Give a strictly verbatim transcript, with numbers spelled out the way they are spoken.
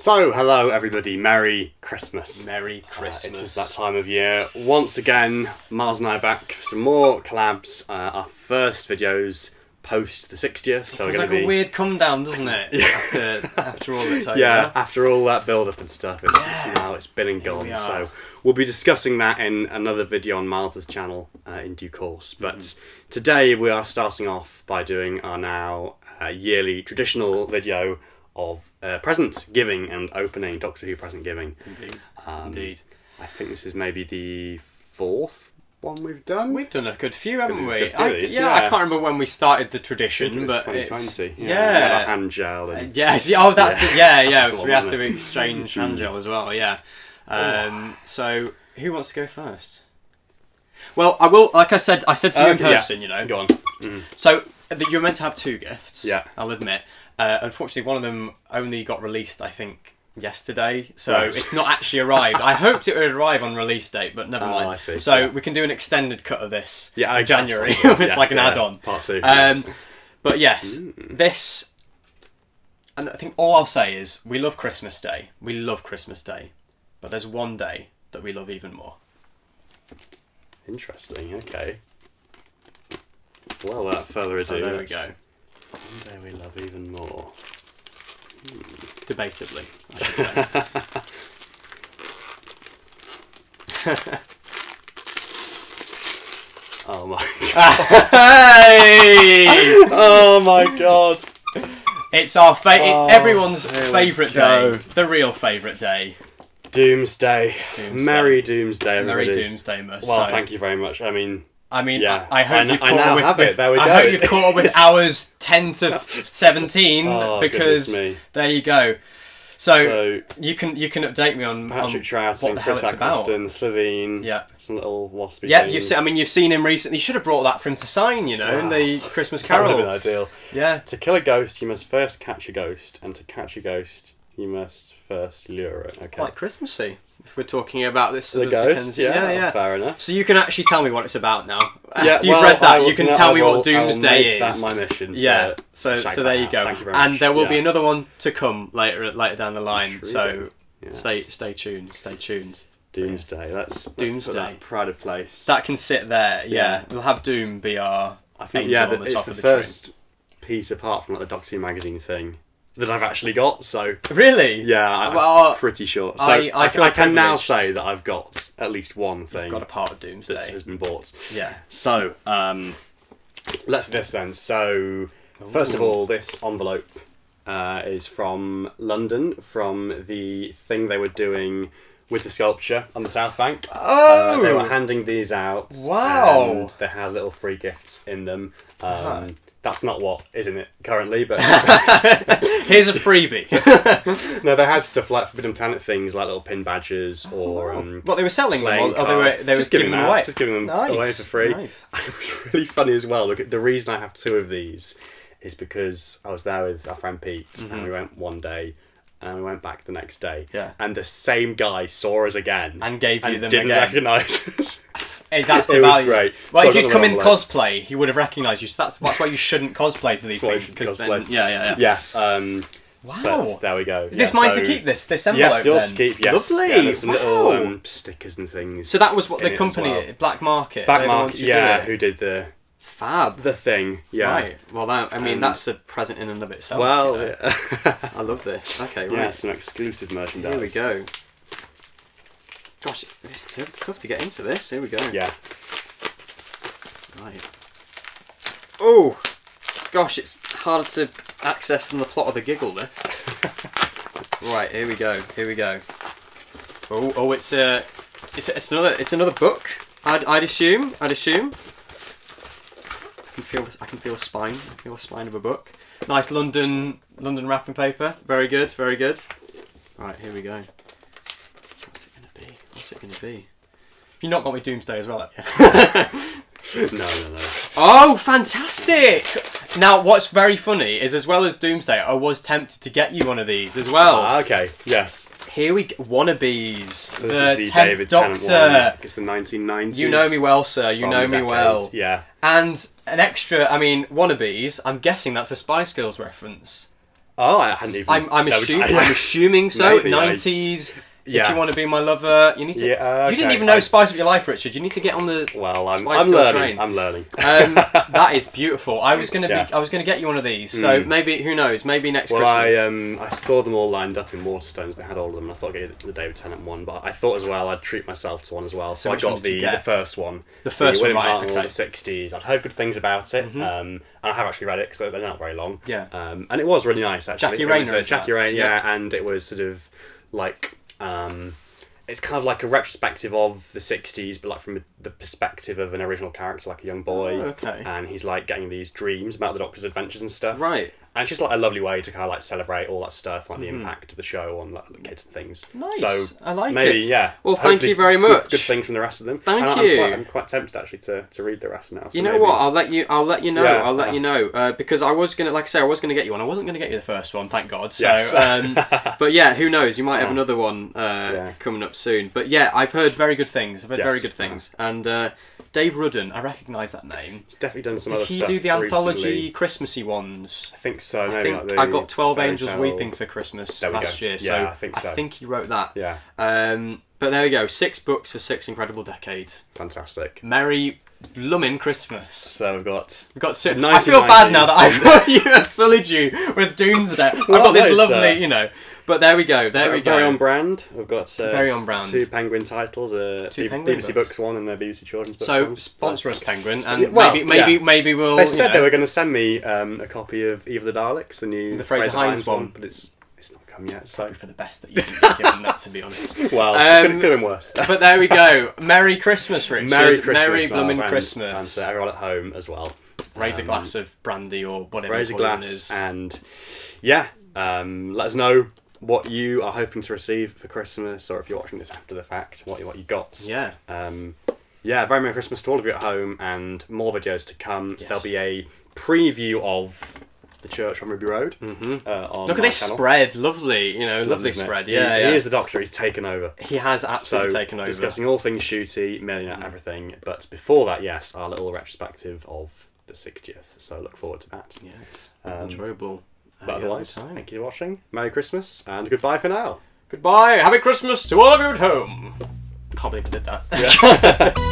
So, hello everybody, Merry Christmas. Merry Christmas. Uh, it is that time of year. Once again, Miles and I are back for some more collabs. Uh, our first videos post the sixtieth. So it's like be... a weird come down, doesn't it? Yeah. after, after all that's over. Yeah, after all that build up and stuff, it's, yeah. it's now it's been and gone. We so we'll be discussing that in another video on Miles' channel uh, in due course. But mm. today we are starting off by doing our now uh, yearly traditional video of uh, presents giving and opening, Doctor Who present giving. Indeed. Um, Indeed. I think this is maybe the fourth one we've done. We've done a good few, haven't we? Few I, these, yeah, yeah, I can't remember when we started the tradition, it was but twenty twenty. It's, yeah. yeah. We had our hand gel. And, uh, yeah, see, oh, that's yeah. the, yeah, yeah, so one, we had to it? exchange hand gel as well, yeah. Um, oh. So, who wants to go first? Well, I will, like I said, I said to you uh, in person, yeah. you know. Go on. Mm. So, you're meant to have two gifts, yeah. I'll admit. Uh, unfortunately, one of them only got released, I think, yesterday, so yes. it's not actually arrived. I hoped it would arrive on release date, but never oh, mind. I see. So yeah. we can do an extended cut of this yeah, in January with yes, like an yeah, add-on. Part two. Um, yeah. But yes, mm. this, and I think all I'll say is we love Christmas Day. We love Christmas Day, but there's one day that we love even more. Interesting. Okay. Well, without further ado, so there we go. One day we love even more. Hmm. Debatably, I should say. Oh my god. Hey! Oh my god. It's our fa it's oh, everyone's favourite day. The real favourite day. Doomsday. Doomsday. Merry Doomsday, everybody. Merry Doomsday, Mercy. Well, so. thank you very much. I mean... I mean, yeah. I, I hope I you've caught up with, have it. There we I go. hope you've caught up with hours ten to seventeen oh, because there you go. So, so you can you can update me on Patrick Troughton, what the hell Chris it's Ackelston, about. Slovene, yeah, some little waspy. Yeah, things. You've seen, I mean, you've seen him recently. You should have brought that for him to sign, you know, wow. in the Christmas Carol. That would have been ideal. Yeah. To kill a ghost, you must first catch a ghost, and to catch a ghost, you must first lure it. Okay. Like Christmassy. If we're talking about this sort the of ghost, yeah, yeah, yeah, fair enough. So you can actually tell me what it's about now. Yeah, After you've well, read that, will, you can no, tell me will, what Doomsday is. That's my mission. To yeah, so so there you out. go. Thank you very and much. There will yeah. be another one to come later later down the line. So yes. stay stay tuned, stay tuned. Doomsday. That's Doomsday. Let's put that pride of place. That can sit there. Yeah, yeah. We'll have Doom be our. I think angel yeah, the, on the it's top the, of the first tree. piece apart from like the Doctor Who magazine thing. That I've actually got, so really, yeah, I'm well, pretty sure. So I, I, I, I can now say that I've got at least one thing. You've got a part of Doomsday that has been bought. Yeah. So um, let's do this then. So Ooh. first of all, this envelope uh, is from London, from the thing they were doing with the sculpture on the South Bank. Oh, uh, they were handing these out. Wow. And they had little free gifts in them. Um, uh-huh. That's not what is in it currently, but... Here's a freebie. No, they had stuff like Forbidden Planet things, like little pin badges or... Um, what, well, they were selling them? Or, or they were, they were just giving them away? Just giving them nice. away for free. Nice. And it was really funny as well. Look, the reason I have two of these is because I was there with our friend Pete, mm-hmm. and we went one day, and we went back the next day. Yeah. And the same guy saw us again. And gave you and them didn't again. didn't recognise us. Hey, that's the it value. Was great. Well, so if you'd come in cosplay, he would have recognised you. So that's, that's why you shouldn't cosplay to these things. Because then, yeah, yeah, yeah. Yes. Um, wow. There we go. Is yeah, this mine so, to keep? This this envelope. Yes, yours then? to keep. Yes. Lovely. Yeah, there's some wow. little um, stickers and things. So that was what the company well. Black Market. Black Market. Yeah, who did the fab the thing? Yeah. Right. Well, that, I mean, um, that's a present in and of itself. Well, you know? yeah. I love this. Okay. Right. Yeah, some exclusive merchandise. Here we go. Gosh, it's tough to get into this. Here we go. Yeah. Right. Oh, gosh, it's harder to access than the plot of the giggle, this. Right, here we go. Here we go. Oh, oh, it's a, it's a, it's another, it's another book. I'd, I'd assume. I'd assume. I can feel, I can feel a spine. I can feel a spine of a book. Nice London, London wrapping paper. Very good. Very good. Right, here we go. What's it going to be? You've not got me Doomsday as well, have you? No, no, no. Oh, fantastic! Now, what's very funny is, as well as Doomsday, I was tempted to get you one of these as well. Ah, okay, yes. Here we go. Wannabes. So this the is the tenth David Doctor. Tennant one. It's the nineteen nineties. You know me well, sir. You know me decades. well. Yeah. And an extra, I mean, Wannabes, I'm guessing that's a Spy Skills reference. Oh, I hadn't even... I'm, I'm, assume, was, I, I'm assuming so. Maybe, nineties... I, yeah. If you want to be my lover, you need to... Yeah, okay. You didn't even know I, Spice Up Your Life, Richard. You need to get on the well, I'm, Spice I'm learning. Train. I'm learning. um, that is beautiful. I was going to yeah. I was gonna get you one of these. Mm. So maybe, who knows, maybe next well, Christmas. I, um, I saw them all lined up in Waterstones. They had all of them. And I thought I'd get the David Tennant one, but I thought as well I'd treat myself to one as well. So, so I got the, the first one. The first the one, right. Okay. The sixties. I'd heard good things about it. Mm-hmm. um, and I have actually read it because they're not very long. Yeah. Um, and it was really nice, actually. Jackie Rayner. So Jackie Rayner, yeah. yeah. And it was sort of like... Um, it's kind of like a retrospective of the sixties, but like from the perspective of an original character, like a young boy. Oh, okay. And he's like getting these dreams about the Doctor's adventures and stuff. Right. And it's just like a lovely way to kind of like celebrate all that stuff, like mm-hmm. the impact of the show on like the kids and things. Nice. So I like maybe, it. Yeah. Well, thank you very much. Good, good things from the rest of them. Thank and you. I'm quite, I'm quite tempted actually to, to read the rest now. So you know maybe. what? I'll let you. I'll let you know. Yeah, I'll let yeah. you know uh, because I was gonna, like I say, I was gonna get you one. I wasn't gonna get you the first one, thank God. So, yes. um, but yeah, who knows? You might have another one uh, yeah. coming up soon. But yeah, I've heard very good things. I've heard yes. very good things. Yeah. And uh, Dave Rudden, I recognise that name. He's definitely done some Did other stuff. Did he do the recently. anthology Christmassy ones? I think. So maybe I think like the I got Twelve Angels Weeping for Christmas last go. year, so, yeah, I, think so. I think he wrote that. Yeah. Um, but there we go, six books for six incredible decades. Fantastic. Merry blooming Christmas. So we've got we've got. So, I feel bad now that I've you have sullied you with Doomsday. I've got this lovely, so. you know. But there we go. There very, we go. Very on brand. We've got uh, very on brand. two Penguin titles, uh, two B Penguin BBC books. books one, and the B B C Children's Books. So ones. sponsor us, Penguin, and well, maybe maybe yeah. maybe we'll. They said you know, they were going to send me um, a copy of Eve of the Daleks, the new the Fraser, Fraser Hines one, one, but it's it's not come yet. So probably for the best that you can be given that, to be honest. Well, um, it could have been worse. But there we go. Merry Christmas, Richard. Merry Christmas, Merry blooming Christmas, and to everyone at home as well. Raise um, a glass of brandy or whatever. Raise a glass is. and yeah, um, let us know what you are hoping to receive for Christmas, or if you're watching this after the fact, what you, what you got. Yeah. Um, yeah, very Merry Christmas to all of you at home, and more videos to come. Yes. So there'll be a preview of the church on Ruby Road. Mm-hmm. uh, on Look at this channel. spread. Lovely, you know, it's lovely, lovely spread. Yeah, yeah, yeah. He is the Doctor. He's taken over. He has absolutely so, taken over. Discussing all things shooty, milling out everything. But before that, yes, our little retrospective of the sixtieth. So look forward to that. Yes. Um, enjoyable. But otherwise, thank you for watching. Merry Christmas and goodbye for now. Goodbye. Happy Christmas to all of you at home. I can't believe I did that. Yeah.